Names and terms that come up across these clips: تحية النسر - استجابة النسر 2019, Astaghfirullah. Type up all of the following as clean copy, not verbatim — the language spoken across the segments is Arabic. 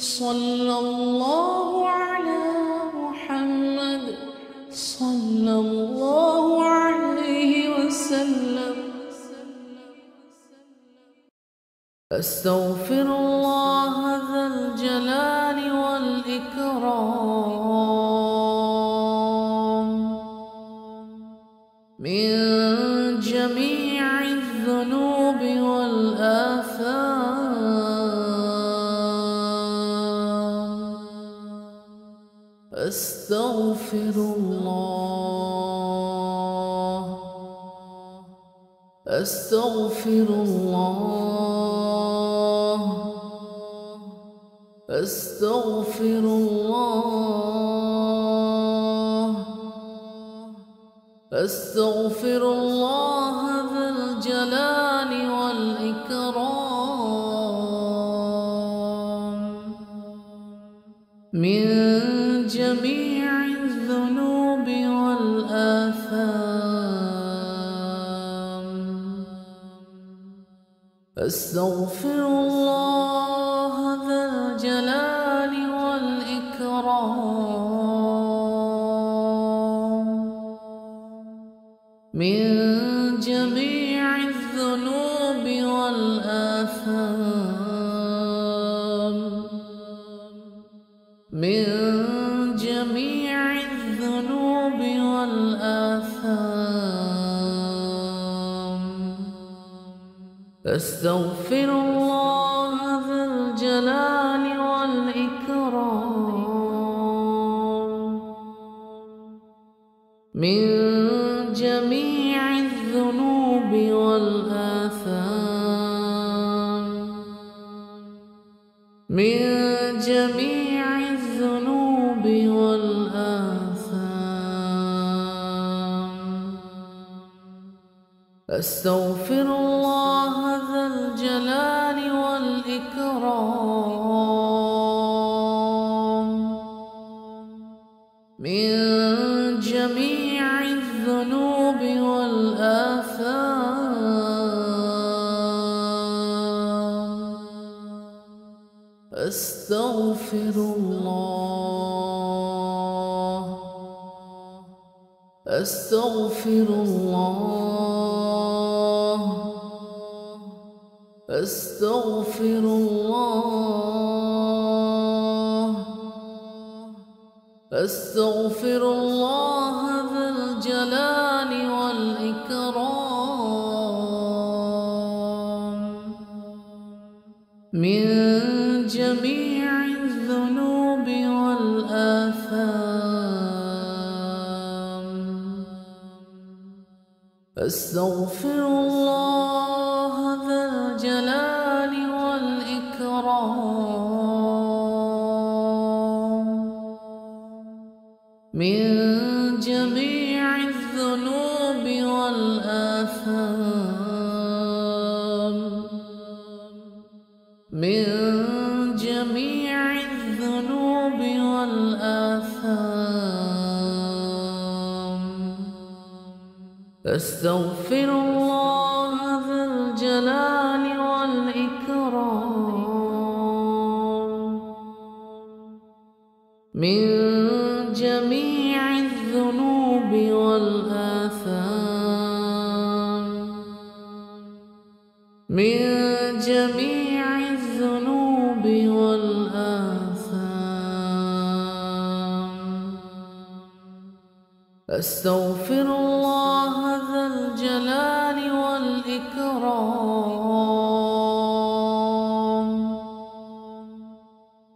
صلى الله على محمد صلى الله عليه وسلم. أستغفر الله ذا الجلال والإكرام من جميع الذنوب والآثام، أستغفر الله، أستغفر الله، أستغفر الله، أستغفر الله ذا الجلال والإكرام من جميع الذنوب والآثام، أستغفر الله ذا الجلال والإكرام من جميع الذنوب والآثام، من أستغفر الله ذا الجلال والإكرام من جميع الذنوب والآثام، من جميع الذنوب والآثام، أستغفر الله الجلال والإكرام من جميع الذنوب والآثام، أستغفر الله، أستغفر الله، أستغفر الله، أستغفر الله ذا الجلال والإكرام من جميع الذنوب والآثام، أستغفر الله الجلال والإكرام من جميع الذنوب والآثام، من جميع الذنوب والآثام، أستغفر الله ذا الجلال من جميع الذنوب والآثام، من جميع الذنوب والآثام، أستغفر الله ذا الجلال والإكرام من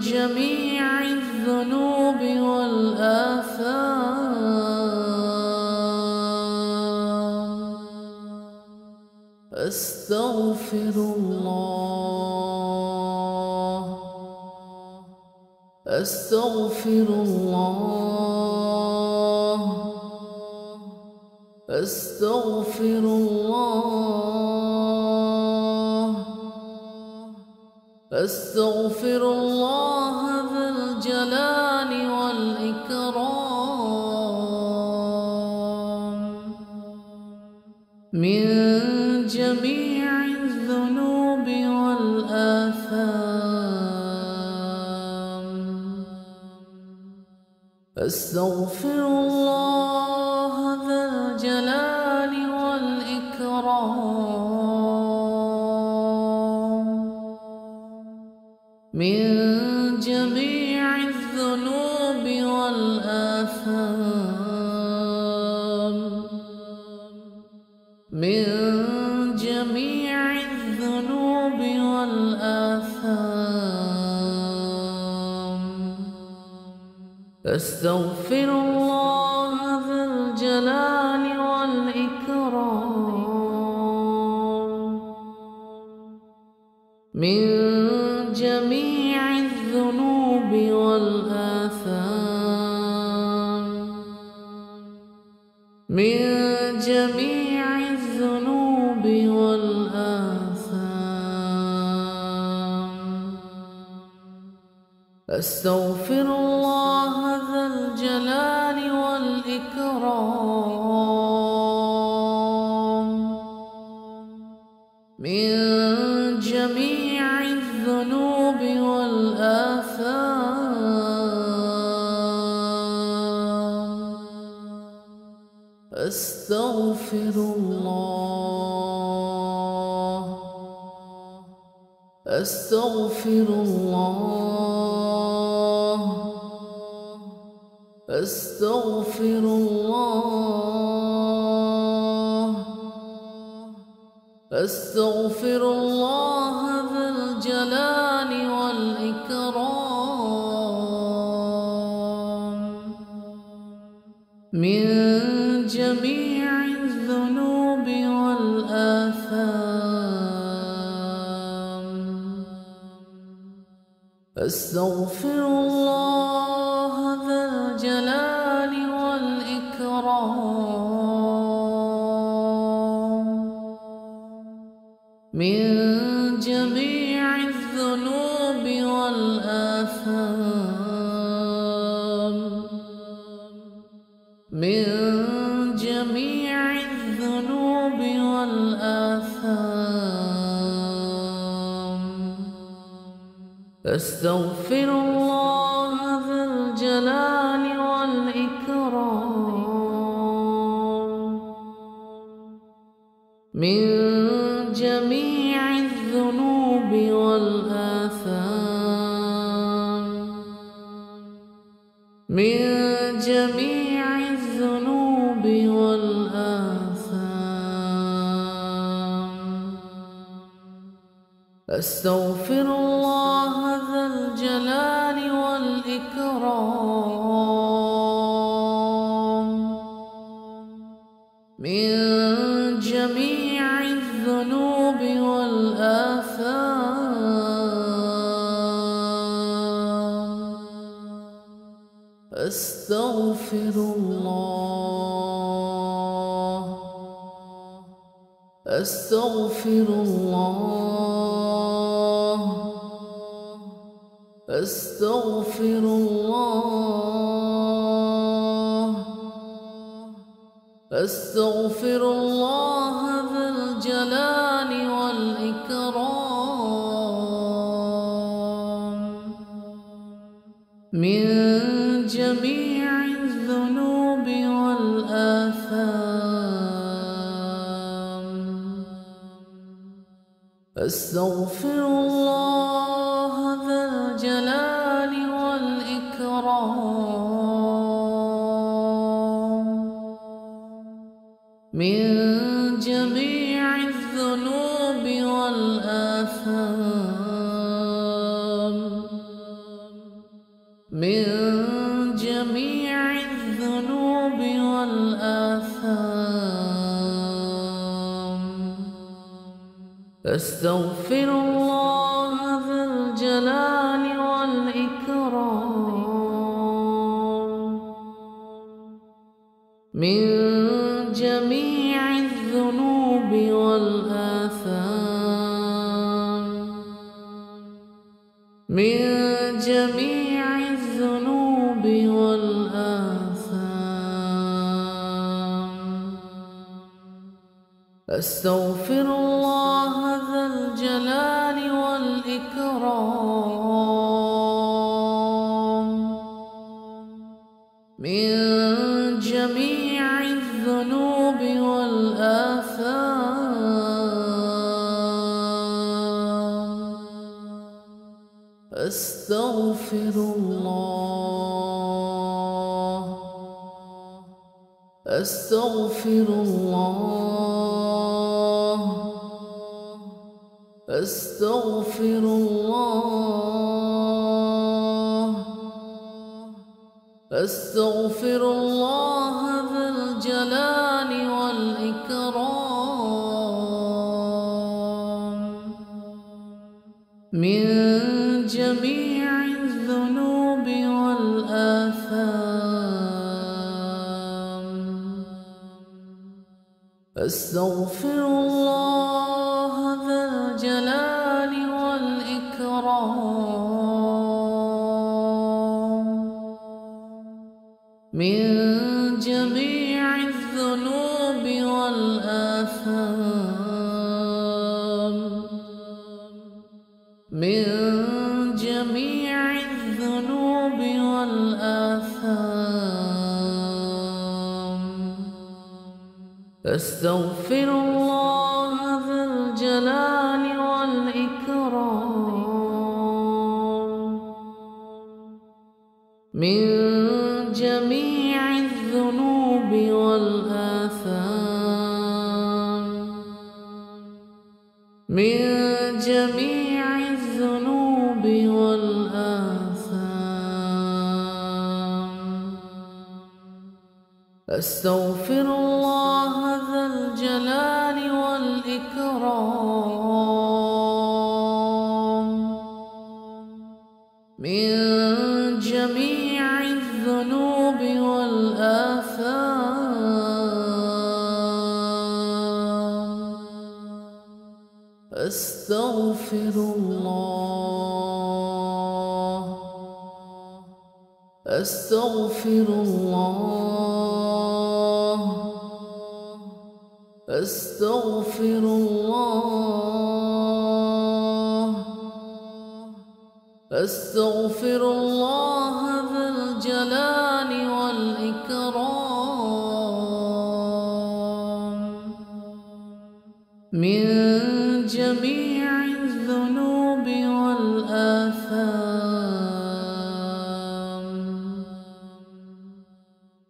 جميع الذنوب والآثام، أستغفر الله، أستغفر الله، أستغفر الله، أستغفر الله الجلال والإكرام من جميع الذنوب والآثام، أستغفر الله ذا الجلال والإكرام من جميع الذنوب والآثام أستغفر الله ذا الجلال والإكرام من جميع الذنوب والآثام أستغفر الله ذا الجلال والإكرام من جميع الذنوب والآثام أستغفر الله أستغفر الله ذا الجلال والإكرام من جميع الذنوب والآثام أستغفر الله ذا الجلال والإكرام من جميع الذنوب والآثام أستغفر الله ذا الجلال والإكرام من جميع الذنوب والآثام أستغفر الله ذا الجلال والإكرام من جميع الذنوب والآثام أستغفر الله أستغفر الله ذا الجلال والإكرام من جميع الذنوب والآثام أستغفر الله ذا الجلال والإكرام من جميع الذنوب والآثام أستغفر الله ذا الجلال والإكرام من جميع الذنوب والآثام أستغفر الله ذا الجلال والإكرام من جميع الذنوب والآثام. أستغفر الله، أستغفر الله، أستغفر الله، أستغفر الله ذا الجلال والإكرام من جميع الذنوب والآثام. أستغفر الله ذا الجلال والإكرام من جميع الذنوب والآثام، من جميع الذنوب والآثام. أستغفر الله ذا الجلال والإكرام من جميع الذنوب والآثام، من جميع الذنوب والآثام. أستغفر الله ذا الجلال والإكرام من جميع الذنوب والآثام. أستغفر الله، أستغفر الله، أستغفر الله، أستغفر الله ذا الجلال والإكرام من جميع الذنوب والآثام.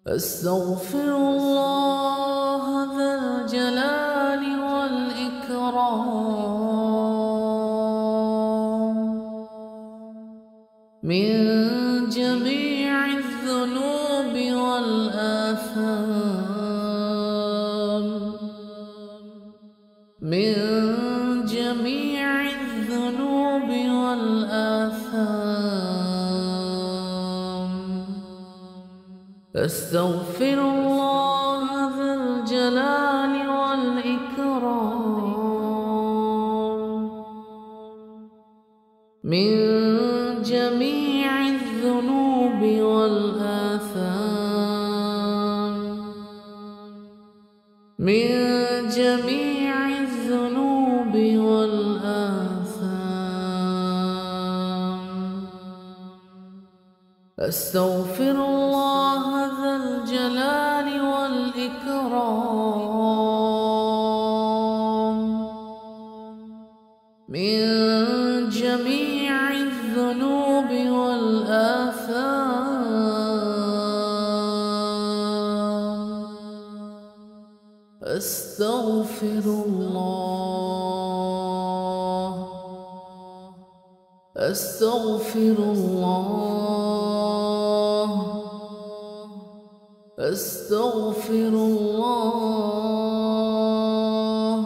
أستغفر الله ذا الجلال والإكرام من جميع الذنوب والآثام، من جميع الذنوب والآثام. أستغفر الله ذا الجلال والإكرام من جميع الذنوب والآثام، من جميع الذنوب والآثام. أستغفر الله ذا الجلال والإكرام من جميع الذنوب والآثام. أستغفر الله، أستغفر الله، أستغفر الله،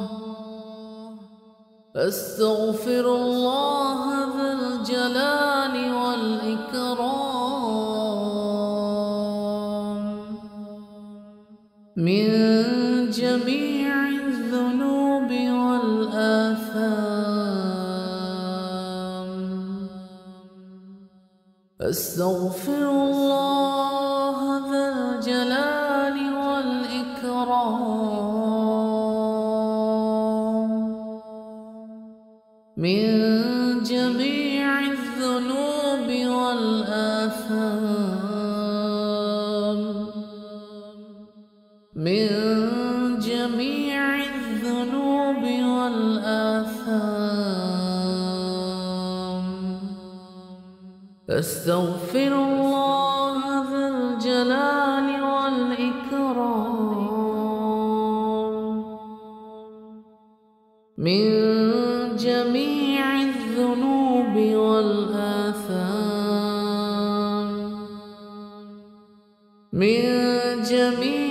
أستغفر الله الجلال والإكرام من جميع الذنوب والآثام. أستغفر الله ذا الجلال والإكرام من جميع الذنوب والآثام. والآثام. أستغفر الله ذا الجلال والإكرام من جميع الذنوب والآثام من جميع